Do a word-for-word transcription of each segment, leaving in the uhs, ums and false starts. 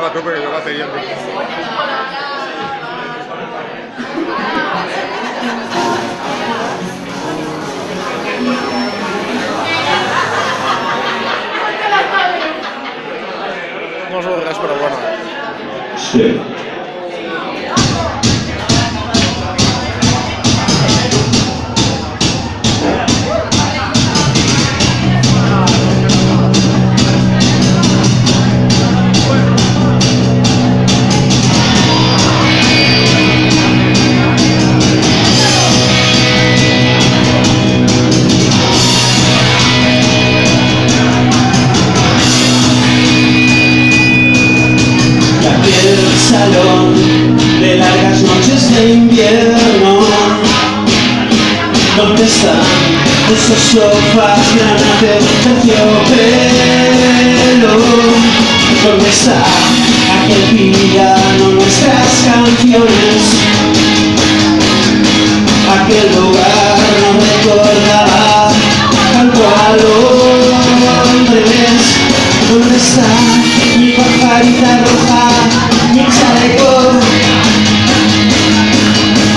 la tuve que yo la tenía. No son las, pero bueno. Sí. Salón de largas noches de invierno, ¿dónde están esos sofás granate de terciopelo? ¿Dónde está aquel piano, nuestras canciones? Aquel lugar no recordaba tanto a Londres. ¿Dónde está mi pajarita roja?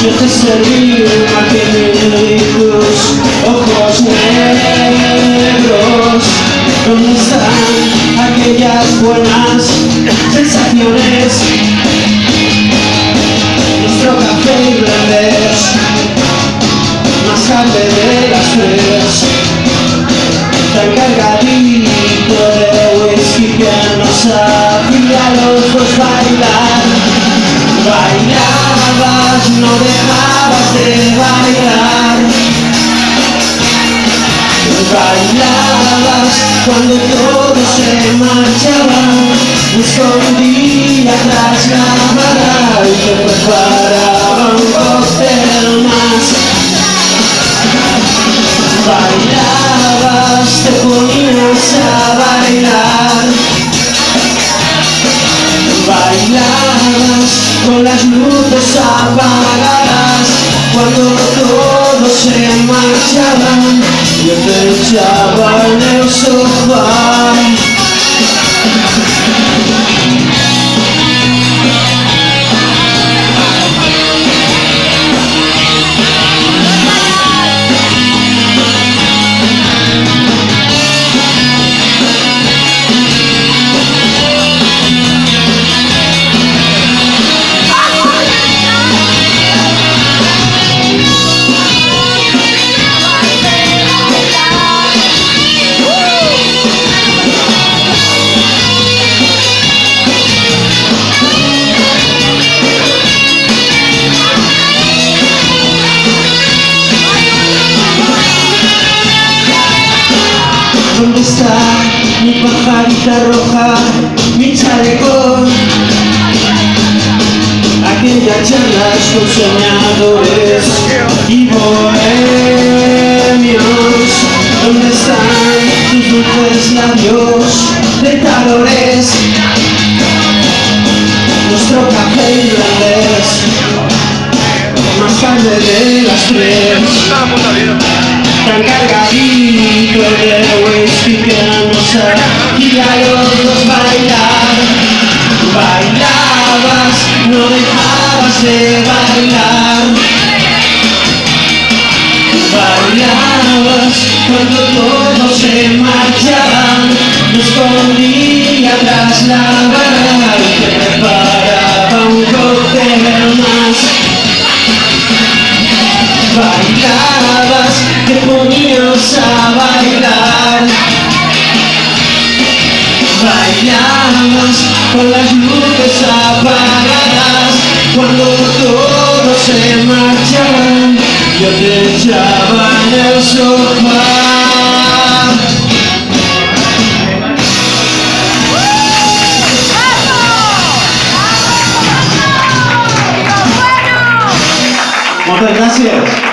Yo te serví magníficos ojos negros. ¿Dónde están aquellas buenas sensaciones? Nuestro café irlandés, más tarde de las tres, tan cargadito de whisky que nos hacía los dos bailar. Bailabas, no dejabas de bailar. Bailabas cuando todos se marchaban, escondías las cámaras y te preparaba un cóctel más. Bailabas, te ponías a bailar. Bailabas con las luces apagadas, cuando todos se marchaban, yo te echaba en el sofá. ¿Dónde está mi pajarita roja, mi chaleco? Aquellas charlas con soñadores y bohemios. ¿Dónde están tus dulces labios de calores? Nuestro café irlandés, más tarde de las tres, tan cargadito de whisky que nos hacía los dos bailar. Bailabas, no dejabas de bailar. Bailabas cuando todos se marchaban, no escondías las lágrimas y te preparaba un cóctel más. Bailabas, te ponías a bailar. Bailabas con las luces apagadas, cuando todos se marchaban, yo te echaba en el sofá. ¡Bravo! ¡Bravo! ¡Bravo! Muchas gracias.